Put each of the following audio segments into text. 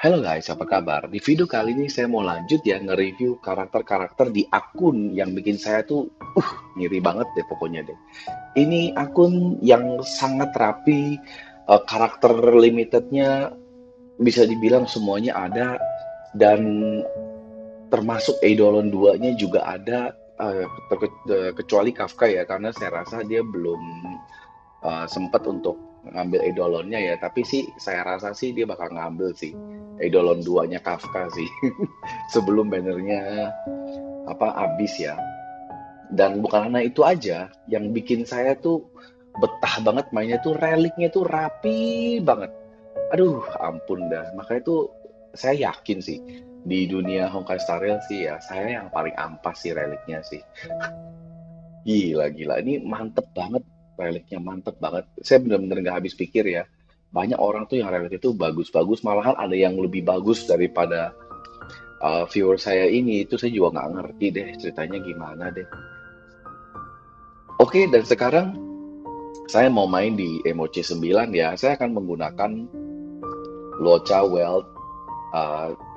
Halo guys, apa kabar? Di video kali ini saya mau lanjut ya nge-review karakter-karakter di akun yang bikin saya tuh ngiri banget deh pokoknya deh. Ini akun yang sangat rapi, karakter limitednya bisa dibilang semuanya ada, dan termasuk Eidolon 2-nya juga ada, kecuali Kafka ya, karena saya rasa dia belum sempat untuk ngambil Eidolonnya ya, tapi sih saya rasa sih dia bakal ngambil sih Eidolon 2-nya Kafka sih sebelum bannernya habis ya. Dan bukan hanya itu aja, yang bikin saya tuh betah banget mainnya tuh reliknya tuh rapi banget. Aduh ampun dah, makanya tuh saya yakin sih di dunia Honkai Star Rail sih ya, saya yang paling ampas sih reliknya sih. Gila-gila, ini mantep banget. Reliknya mantep banget, saya bener-bener nggak habis pikir ya. Banyak orang tuh yang relik itu bagus-bagus, malahan ada yang lebih bagus daripada viewer saya ini. Itu saya juga nggak ngerti deh ceritanya gimana deh. Oke, dan sekarang saya mau main di emoji 9 ya. Saya akan menggunakan Luocha, Welt,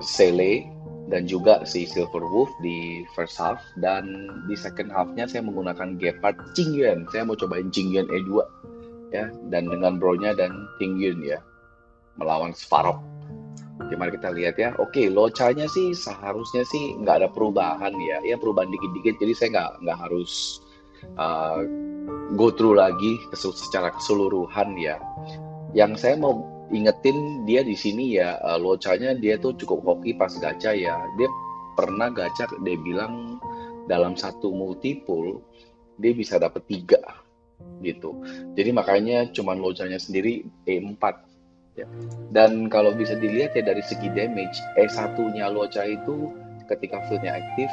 Seele, dan juga si Silver Wolf di first half, dan di second half-nya saya menggunakan Gepard Tingyun. Saya mau cobain Tingyun E2 ya, dan dengan Bronya dan Tingyun ya melawan Svarog. Gimana kita lihat ya. Oke, Luocha-nya sih seharusnya sih nggak ada perubahan ya. Ya perubahan dikit-dikit, jadi saya nggak harus go through lagi secara keseluruhan ya. Yang saya mau ingetin dia di sini ya, Luocha-nya dia tuh cukup hoki pas gacha ya. Dia pernah gacha, dia bilang dalam satu multipool dia bisa dapat 3 gitu. Jadi makanya cuman Luocha-nya sendiri E4 ya. Dan kalau bisa dilihat ya dari segi damage, E1-nya Luocha itu ketika fieldnya aktif,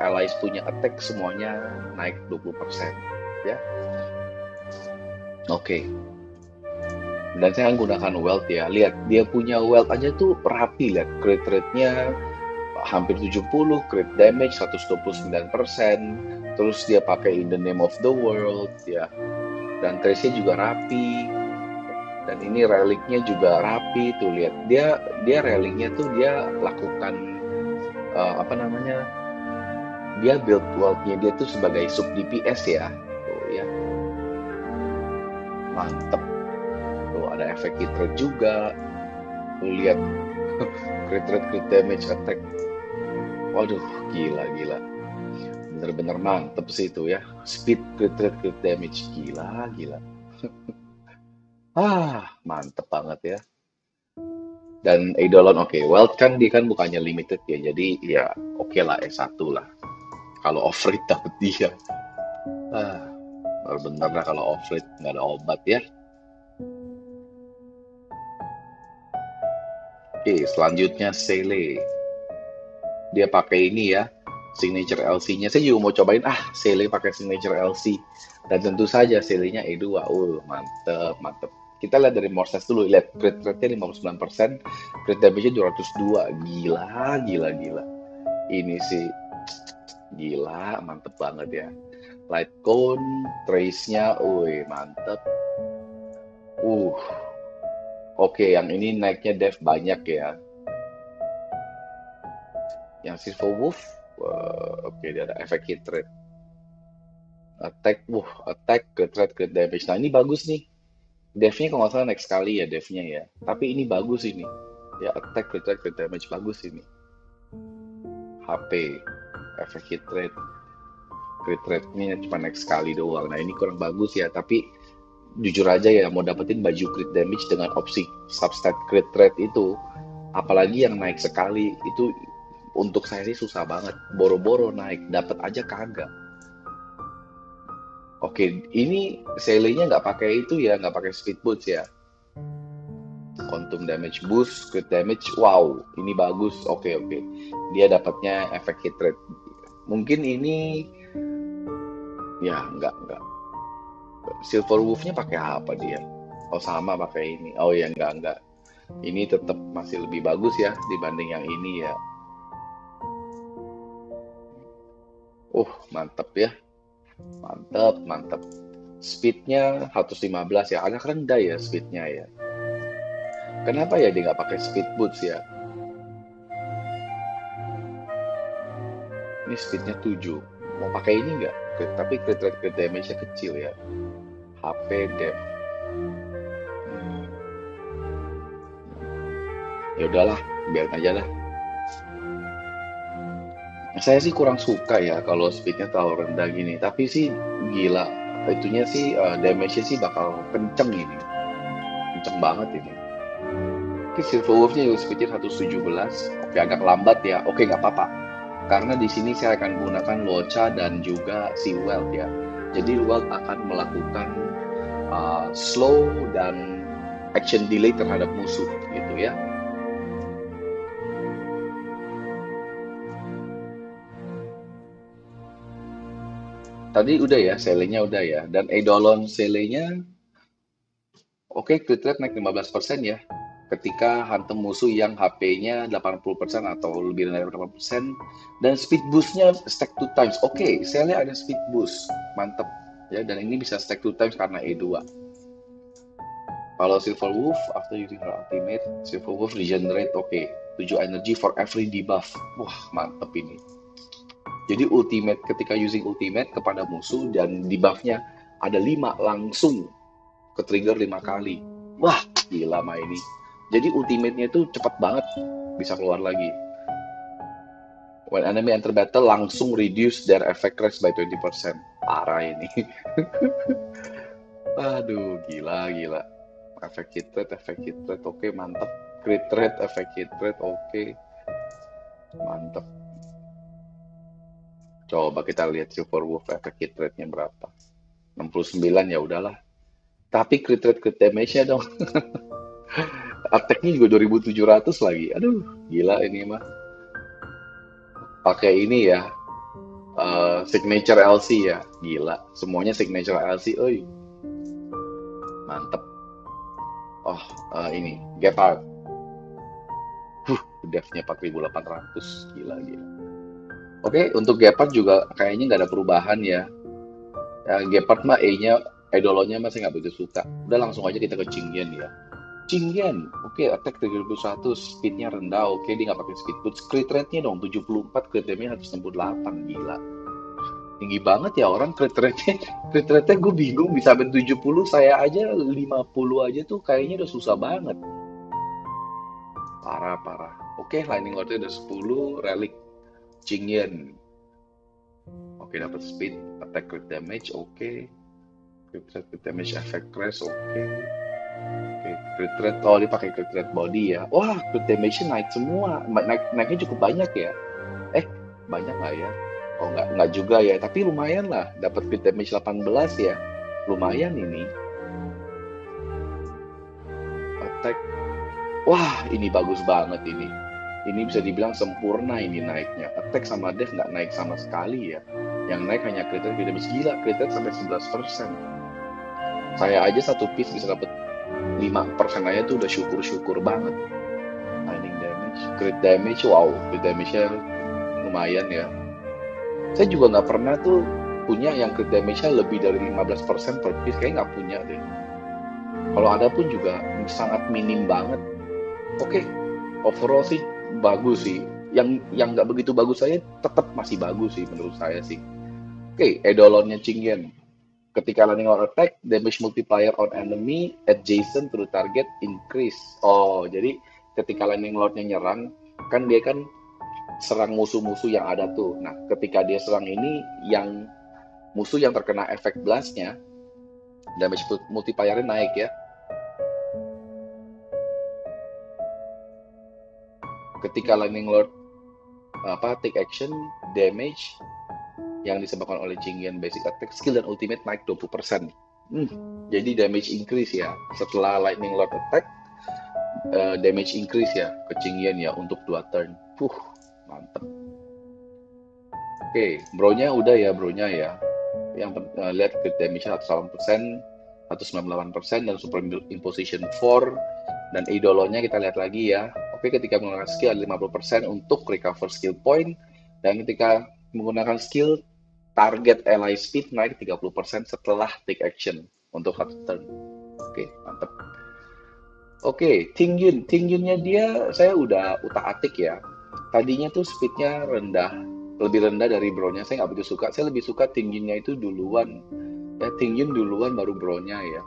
allies punya attack semuanya naik 20% ya. Oke. Dan saya menggunakan Welt ya, lihat dia punya Welt aja tuh rapi, lihat crit rate-nya hampir 70, crit damage 129%, terus dia pakai In the Name of the World ya, dan trace-nya juga rapi, dan ini reliknya juga rapi tuh, lihat dia reliknya tuh dia lakukan dia build Welt-nya dia tuh sebagai sub DPS ya, tuh ya, mantep. Ada efek hit rate juga, lu lihat crit rate, crit damage, attack, waduh gila, bener-bener mantep sih itu ya, speed, crit rate, crit damage, gila mantep banget ya. Dan Eidolon, oke, Welt kan dia kan bukannya limited ya, jadi ya oke lah E1 lah kalau off-rate dapet dia, bener-bener lah kalau off-rate nggak ada obat ya. Oke, selanjutnya Seele. Dia pakai ini ya, signature LC-nya. Saya juga mau cobain Seele pakai signature LC. Dan tentu saja Seele-nya E2. Mantep. Kita lihat dari Morses dulu, lihat crit rate-nya 59%, crit damage-nya 202. Gila. Ini sih gila, mantep banget ya. Light cone, trace-nya, mantep. Oke, yang ini naiknya dev banyak ya. Yang Silver Wolf, oke, dia ada efek hit rate. Attack, attack, crit rate, crit damage. Nah, ini bagus nih. Devnya kalau nggak salah naik sekali ya devnya ya. Tapi ini bagus ini. Ya, attack, crit rate, crit damage bagus ini. HP, efek hit rate. Crit rate-nya cuma naik sekali doang. Nah, ini kurang bagus ya, tapi jujur aja ya, mau dapetin baju crit damage dengan opsi substat crit rate itu, apalagi yang naik sekali itu, untuk saya sih susah banget, boro-boro naik, dapet aja kagak. Oke, ini Seele-nya nggak pakai itu ya, nggak pakai speed boost ya. Quantum damage boost, crit damage, wow, ini bagus. Oke. Dia dapatnya efek hit rate. Mungkin ini ya nggak. Silver Wolf-nya pakai apa dia? Oh sama pakai ini. Oh ya enggak. Ini tetap masih lebih bagus ya dibanding yang ini ya. Mantap ya. Mantap. Speed-nya 115 ya. Agak rendah ya speed-nya ya. Kenapa ya dia nggak pakai speed boots ya? Ini speednya 7. Mau pakai ini nggak? Tapi crit rate crit damage-nya kecil ya. HP dev. Ya udahlah, biar aja lah. Saya sih kurang suka ya kalau speednya terlalu rendah gini. Tapi sih gila, itunya sih damage-nya sih bakal kenceng ini. Kenceng banget ini. Oke, Silver Wolf-nya juga speednya 117. Oke, agak lambat ya. Oke, nggak apa-apa. Karena di sini saya akan gunakan Luocha dan juga si Welt ya. Jadi Welt akan melakukan slow dan action delay terhadap musuh gitu ya. Tadi udah ya, Seelenya udah ya. Dan Eidolon Seelenya, oke, crit rate naik 15% ya. Ketika hantam musuh yang HP-nya 80% atau lebih dari 80%. Dan speed boost-nya stack 2 times. Oke, Seele ada speed boost. Mantep. Ya, dan ini bisa stack 2 times karena E2. Kalau Silver Wolf, after using her ultimate, Silver Wolf regenerate. Oke, 7 energy for every debuff. Wah, mantep ini. Jadi ultimate, ketika using ultimate kepada musuh dan debuffnya ada 5 langsung ke trigger 5 kali. Wah gila mah ini. Jadi ultimate-nya itu cepat banget bisa keluar lagi. When enemy enter battle langsung reduce their effect rate by 20%. Parah ini. Aduh gila gila. Effect hit rate, oke mantep. Crit rate, effect hit rate, oke mantep. Coba kita lihat Silver Wolf efek hit rate-nya berapa. 69 ya udahlah. Tapi crit rate crit damage-nya dong. Attack-nya juga 2700 lagi. Aduh, gila ini mah. Pakai ini ya. Signature LC ya. Gila, semuanya signature LC, oi. Mantep. Oh, ini Gepard. Dev-nya 4800. Gila gila. Oke, untuk Gepard juga kayaknya nggak ada perubahan ya. Gepard mah E-nya, Eidolonnya masih nggak begitu suka. Udah langsung aja kita ke Tingyun ya. Tingyun, oke, attack 3100, speednya rendah, oke, dia nggak pakai speed boost. Crit rate-nya dong, 74, crit damage-nya 168, gila. Tinggi banget ya orang crit rate-nya gue bingung, bisa sampai 70, saya aja 50 aja tuh kayaknya udah susah banget. Parah-parah. Oke, lightning order udah 10, relic. Tingyun. Oke, dapat speed, attack crit damage, oke. Crit rate crit damage effect crash, oke. Oke, crit rate, oh dia pakai crit rate body ya. Wah, crit damage naik semua. Naiknya cukup banyak ya. Banyak nggak ya? Oh, nggak juga ya, tapi lumayan lah. Dapat crit damage 18 ya. Lumayan ini. Attack. Wah, ini bagus banget ini. Ini bisa dibilang sempurna ini naiknya. Attack sama death nggak naik sama sekali ya. Yang naik hanya crit rate, gila crit rate sampai 11%. Saya aja satu piece bisa dapat 5% aja tuh udah syukur-syukur banget. Lightning damage, crit damage, wow, crit damage-nya lumayan ya. Saya juga nggak pernah tuh punya yang crit damage-nya lebih dari 15% per piece, kayaknya nggak punya deh. Kalau ada pun juga sangat minim banget. Oke, overall sih bagus sih, yang nggak begitu bagus saya tetap masih bagus sih menurut saya sih. Oke, Eidolonnya Tingyun. Ketika landing or attack, damage multiplier on enemy adjacent to target increase. Oh, jadi ketika landing lordnya nyerang, kan dia kan serang musuh-musuh yang ada tuh. Nah, ketika dia serang ini, yang musuh yang terkena efek blastnya, damage multiplier-nya naik ya. Ketika Lightning Lord take action, damage yang disebabkan oleh Tingyun basic attack skill dan ultimate naik 20%. Jadi damage increase ya. Setelah Lightning Lord attack, damage increase ya ke Tingyun ya untuk 2 turn. Mantep. Oke, Bronya udah ya, Bronya ya. Yang lihat crit damage-nya 108%, 198% dan super imposition 4 dan idolonya kita lihat lagi ya. Oke, ketika menggunakan skill ada 50% untuk recover skill point. Dan ketika menggunakan skill, target ally speed naik 30% setelah take action untuk 1 turn. Oke, mantap. Oke, Tingyun. Tingyunnya dia saya udah utak-atik ya. Tadinya tuh speednya rendah, lebih rendah dari Bronya. Saya nggak begitu suka. Saya lebih suka Tingyunnya itu duluan. Ya, Tingyun duluan baru Bronya ya.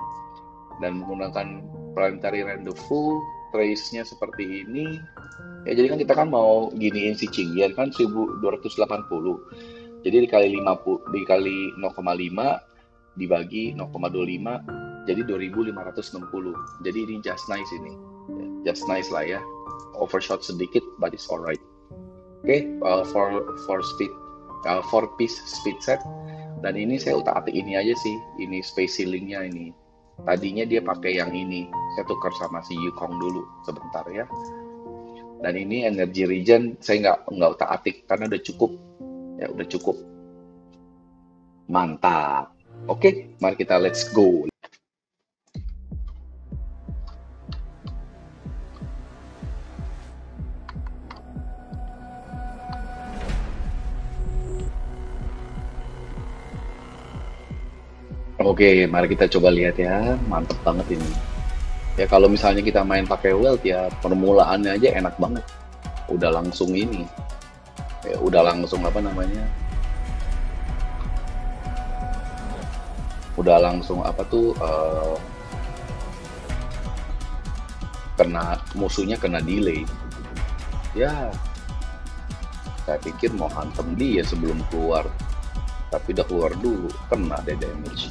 Dan menggunakan planetary rendezvous, trace-nya seperti ini. Ya, jadi kan kita kan mau giniin si Tingyun kan 1280. Jadi dikali 50 dikali 0,5 dibagi 0,25. Jadi 2560. Jadi ini just nice ini. Just nice lah ya. Overshot sedikit but it's alright. Oke, for piece speed set. Dan ini saya utak-atik ini aja sih. Ini space sealing-nya ini. Tadinya dia pakai yang ini. Saya tukar sama si Yukong dulu sebentar ya. Dan ini energy regen saya nggak utak-atik karena udah cukup. Ya, udah cukup. Mantap. Oke, mari kita let's go. Oke, mari kita coba lihat ya, mantep banget ini. Ya kalau misalnya kita main pakai Welt ya, permulaannya aja enak banget. Udah langsung ini, ya, udah langsung apa namanya? Udah langsung apa tuh? Kena musuhnya kena delay. Ya, saya pikir mau hantem dia sebelum keluar. Tapi udah keluar dulu, kena deh damage.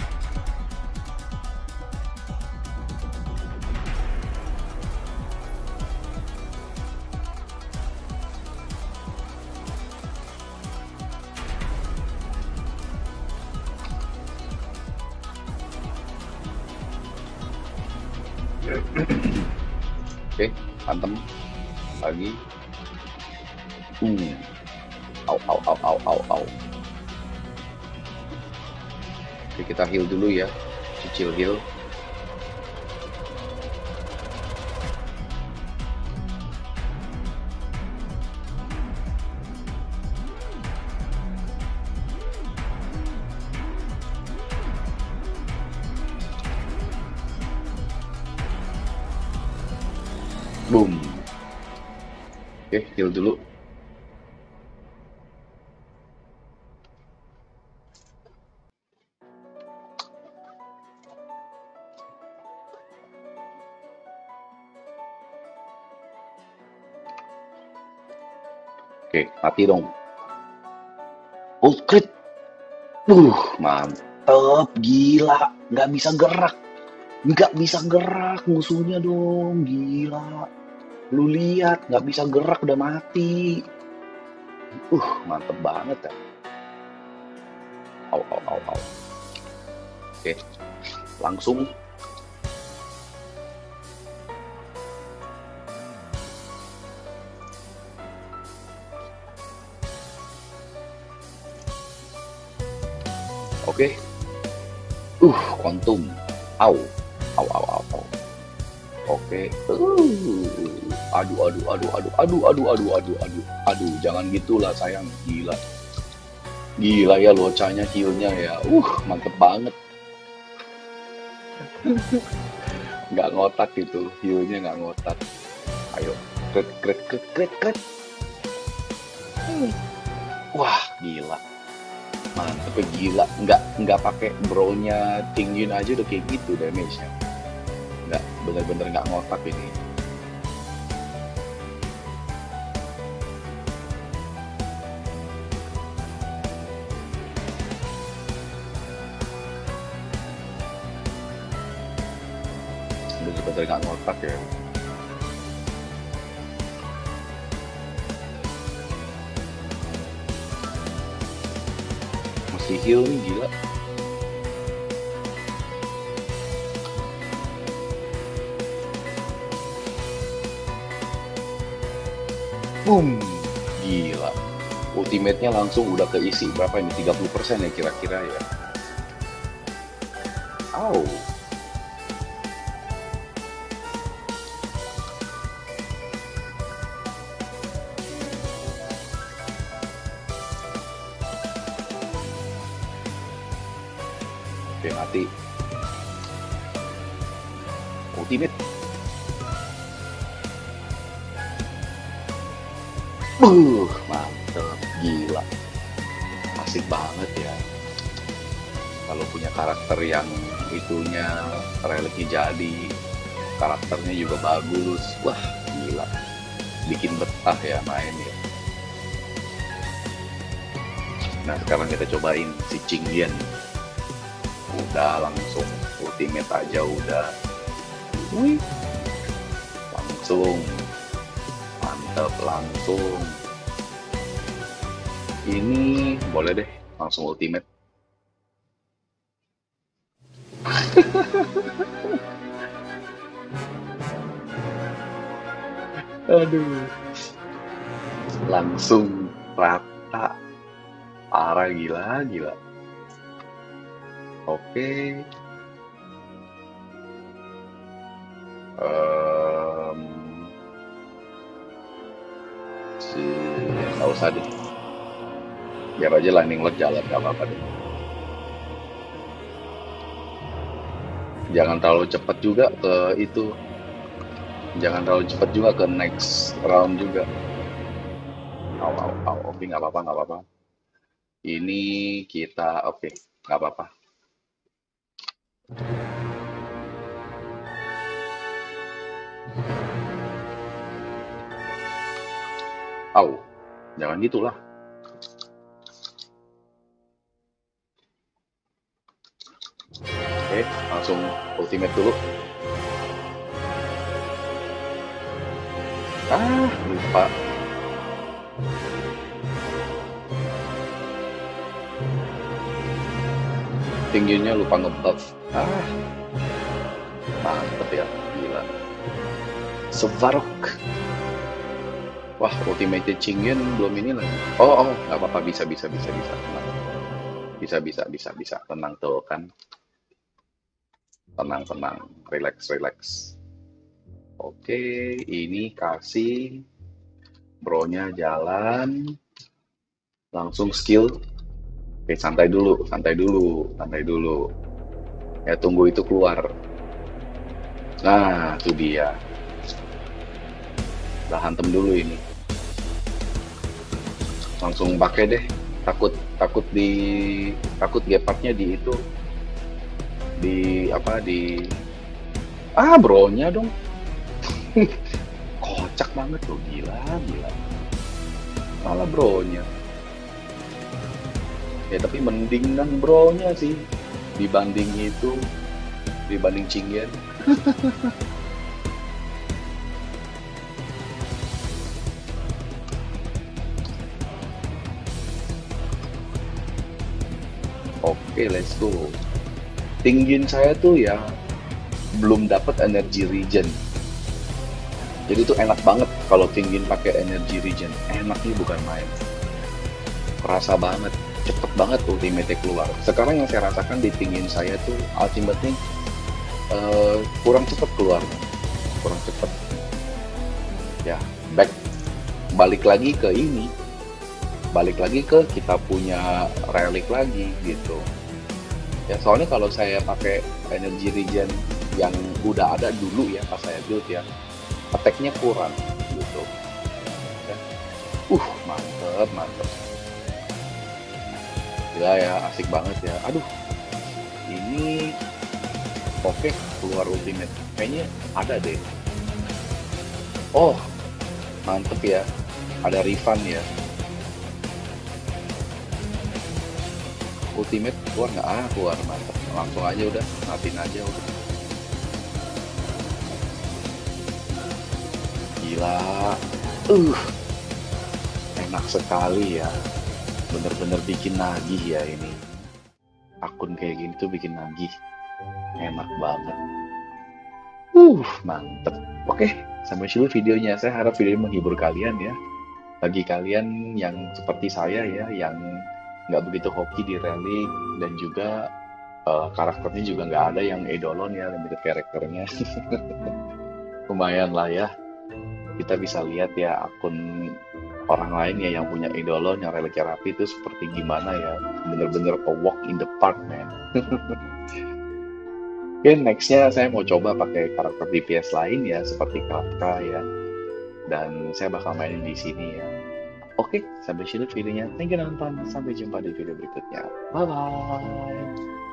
Oke, hantem lagi. Au. Oke, kita heal dulu ya, cicil heal. Boom. Oke, heal dulu. Oke, mati dong. Ult crit. Mantep, gila. Nggak bisa gerak musuhnya dong, gila. Lu lihat, nggak bisa gerak, udah mati. Mantep banget ya. Au. Oke, langsung. Oke. Kontum. Au. Oke. Aduh, jangan gitulah sayang, gila. Gila ya locanya, heal-nya ya. Mantep banget. Nggak ngotak gitu, heal-nya nggak ngotak. Ayo, crit. Wah, gila. Mantep gila, nggak pakai Bronya Tingyun aja udah kayak gitu damage-nya. Nggak, bener-bener nggak ngotak ini. Bener-bener nggak ngotak ya. Si heal nih gila. Boom. Gila. Ultimate-nya langsung udah keisi. Berapa ini? 30% ya kira-kira ya. Au. Mati ultimate. Mantep, gila. Asik banget ya. Kalau punya karakter yang itunya relic jadi, karakternya juga bagus. Wah, gila. Bikin betah ya main ya. Nah, sekarang kita cobain si Tingyun. Udah langsung ultimate aja udah. Wih. Langsung. Mantap, langsung. Ini boleh deh, langsung ultimate. Aduh. Langsung rata. Parah, gila, gila. Oke. Nggak usah deh. Biar aja landing load jalan, gak apa-apa deh. Jangan terlalu cepat juga ke itu. Jangan terlalu cepat juga ke next round juga. Oke, nggak apa-apa, nggak apa-apa. Ini kita, oke, nggak apa-apa. Jangan gitulah. Oke, langsung ultimate dulu. Lupa. Tingginya lupa ngebuff. Mantep ya, gila. Svarog. Wah, ultimate Tingyun belum ini lagi. Nggak apa-apa, bisa. Bisa, tenang tuh kan. Tenang, relax. Oke, ini kasih Bronya jalan. Langsung skill. Oke, santai dulu. Ya, tunggu itu keluar. Nah, itu dia. Udah hantem dulu ini. Langsung pakai deh. Takut Gepardnya di itu. Bronya dong. Kocak banget loh, gila. Malah Bronya. Ya tapi mendingan Bronya sih dibanding itu, dibanding Tingyun. Oke, let's go. Tingyun saya tuh ya belum dapat energy regen. Jadi tuh enak banget kalau Tingyun pakai energy regen. Enaknya bukan main. Kerasa banget, cepet banget ultimate keluar. Sekarang yang saya rasakan di Tingyun saya tuh ultimate-nya kurang cepet keluar. Kurang cepet. Ya, balik lagi ke ini. Balik lagi ke kita punya relic lagi gitu. Ya, soalnya kalau saya pakai energy regen yang udah ada dulu ya pas saya build ya, attack-nya kurang gitu. Ya. Mantep. Gila ya, asik banget ya. Aduh, ini oke, keluar ultimate. Kayaknya ada deh. Mantep ya. Ada refund ya. Ultimate keluar nggak? Keluar, mantap. Langsung aja udah, matiin aja udah. Gila, enak sekali ya. Bener-bener bikin nagih ya ini. Akun kayak gini tuh bikin nagih. Enak banget. Mantep. Oke, sampai sini videonya. Saya harap video ini menghibur kalian ya. Bagi kalian yang seperti saya ya, yang nggak begitu hoki di relic dan juga karakternya juga nggak ada yang Eidolon ya, limited karakternya. Lumayan lah ya, kita bisa lihat ya akun orang lain ya yang punya Eidolon yang relicnya rapi itu seperti gimana ya, bener-bener a walk in the park man. Oke, nextnya saya mau coba pakai karakter DPS lain ya seperti Kafka ya, dan saya bakal main di sini ya. Oke, sampai sini videonya. Thank you nonton. Sampai jumpa di video berikutnya. Bye-bye.